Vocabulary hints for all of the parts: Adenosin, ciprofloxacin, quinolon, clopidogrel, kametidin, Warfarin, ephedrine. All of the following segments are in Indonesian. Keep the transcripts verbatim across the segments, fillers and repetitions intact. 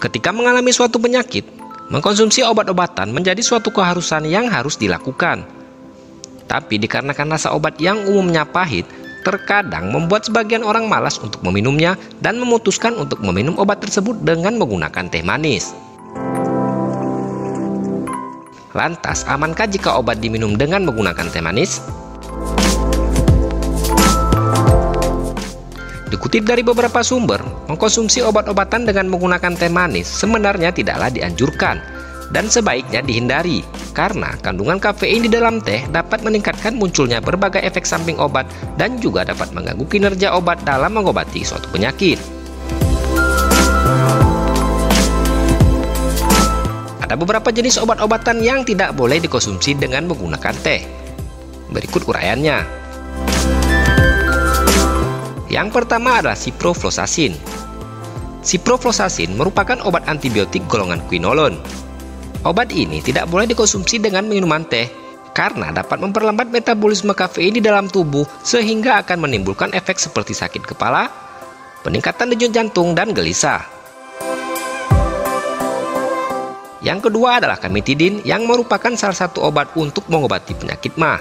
Ketika mengalami suatu penyakit, mengkonsumsi obat-obatan menjadi suatu keharusan yang harus dilakukan. Tapi dikarenakan rasa obat yang umumnya pahit, terkadang membuat sebagian orang malas untuk meminumnya dan memutuskan untuk meminum obat tersebut dengan menggunakan teh manis. Lantas, amankah jika obat diminum dengan menggunakan teh manis? Dikutip dari beberapa sumber, mengkonsumsi obat-obatan dengan menggunakan teh manis sebenarnya tidaklah dianjurkan dan sebaiknya dihindari, karena kandungan kafein di dalam teh dapat meningkatkan munculnya berbagai efek samping obat dan juga dapat mengganggu kinerja obat dalam mengobati suatu penyakit. Ada beberapa jenis obat-obatan yang tidak boleh dikonsumsi dengan menggunakan teh. Berikut uraiannya. Yang pertama adalah ciprofloxacin. Ciprofloxacin merupakan obat antibiotik golongan quinolon. Obat ini tidak boleh dikonsumsi dengan minuman teh karena dapat memperlambat metabolisme kafein di dalam tubuh sehingga akan menimbulkan efek seperti sakit kepala, peningkatan denyut jantung, dan gelisah. Yang kedua adalah kametidin yang merupakan salah satu obat untuk mengobati penyakit maag.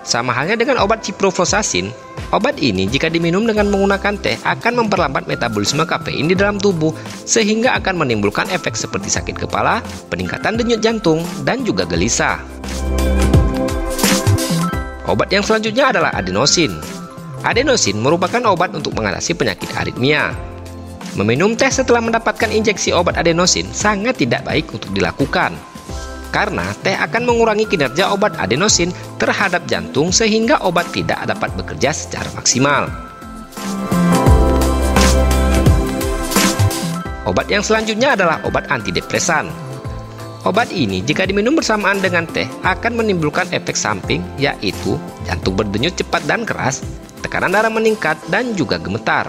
Sama halnya dengan obat ciprofloxacin, obat ini jika diminum dengan menggunakan teh akan memperlambat metabolisme kafein di dalam tubuh sehingga akan menimbulkan efek seperti sakit kepala, peningkatan denyut jantung, dan juga gelisah. Obat yang selanjutnya adalah adenosin. Adenosin merupakan obat untuk mengatasi penyakit aritmia. Meminum teh setelah mendapatkan injeksi obat adenosin sangat tidak baik untuk dilakukan, karena teh akan mengurangi kinerja obat adenosin terhadap jantung sehingga obat tidak dapat bekerja secara maksimal. Obat yang selanjutnya adalah obat antidepresan. Obat ini jika diminum bersamaan dengan teh akan menimbulkan efek samping, yaitu jantung berdenyut cepat dan keras, tekanan darah meningkat, dan juga gemetar.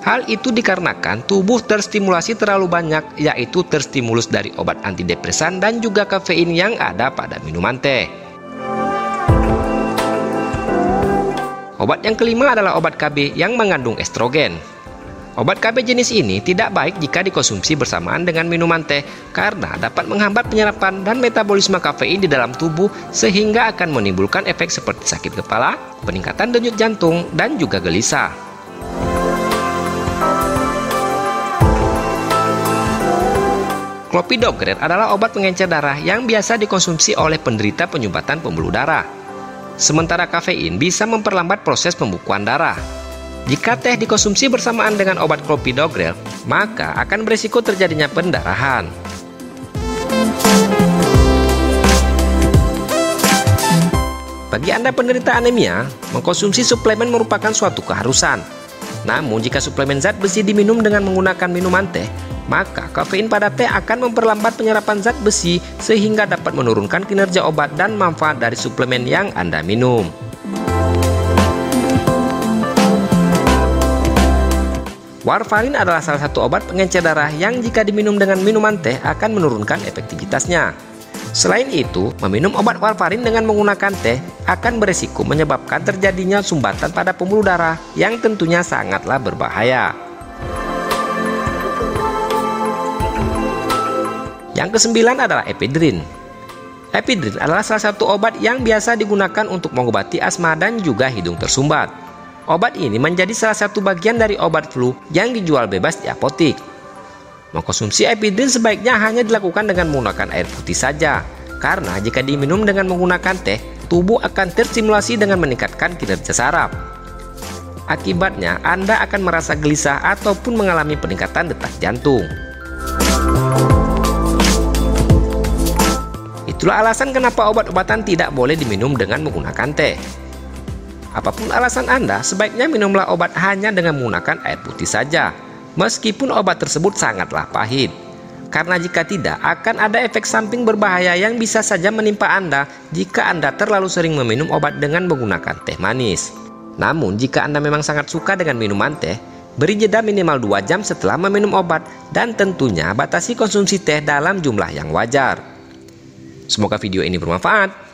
Hal itu dikarenakan tubuh terstimulasi terlalu banyak, yaitu terstimulus dari obat antidepresan dan juga kafein yang ada pada minuman teh. Obat yang kelima adalah obat K B yang mengandung estrogen. Obat K B jenis ini tidak baik jika dikonsumsi bersamaan dengan minuman teh karena dapat menghambat penyerapan dan metabolisme kafein di dalam tubuh sehingga akan menimbulkan efek seperti sakit kepala, peningkatan denyut jantung, dan juga gelisah. Clopidogrel adalah obat pengencer darah yang biasa dikonsumsi oleh penderita penyumbatan pembuluh darah. Sementara kafein bisa memperlambat proses pembukuan darah. Jika teh dikonsumsi bersamaan dengan obat clopidogrel, maka akan berisiko terjadinya pendarahan. Bagi Anda penderita anemia, mengkonsumsi suplemen merupakan suatu keharusan. Namun, jika suplemen zat besi diminum dengan menggunakan minuman teh, maka kafein pada teh akan memperlambat penyerapan zat besi sehingga dapat menurunkan kinerja obat dan manfaat dari suplemen yang Anda minum. Warfarin adalah salah satu obat pengencer darah yang jika diminum dengan minuman teh akan menurunkan efektivitasnya. Selain itu, meminum obat warfarin dengan menggunakan teh akan beresiko menyebabkan terjadinya sumbatan pada pembuluh darah yang tentunya sangatlah berbahaya. Yang kesembilan adalah ephedrine. Ephedrine adalah salah satu obat yang biasa digunakan untuk mengobati asma dan juga hidung tersumbat. Obat ini menjadi salah satu bagian dari obat flu yang dijual bebas di apotik. Mengkonsumsi ephedrine sebaiknya hanya dilakukan dengan menggunakan air putih saja, karena jika diminum dengan menggunakan teh, tubuh akan terstimulasi dengan meningkatkan kinerja saraf. Akibatnya, Anda akan merasa gelisah ataupun mengalami peningkatan detak jantung. Itulah alasan kenapa obat-obatan tidak boleh diminum dengan menggunakan teh. Apapun alasan Anda, sebaiknya minumlah obat hanya dengan menggunakan air putih saja, meskipun obat tersebut sangatlah pahit. Karena jika tidak, akan ada efek samping berbahaya yang bisa saja menimpa Anda jika Anda terlalu sering meminum obat dengan menggunakan teh manis. Namun, jika Anda memang sangat suka dengan minuman teh, beri jeda minimal dua jam setelah meminum obat dan tentunya batasi konsumsi teh dalam jumlah yang wajar. Semoga video ini bermanfaat.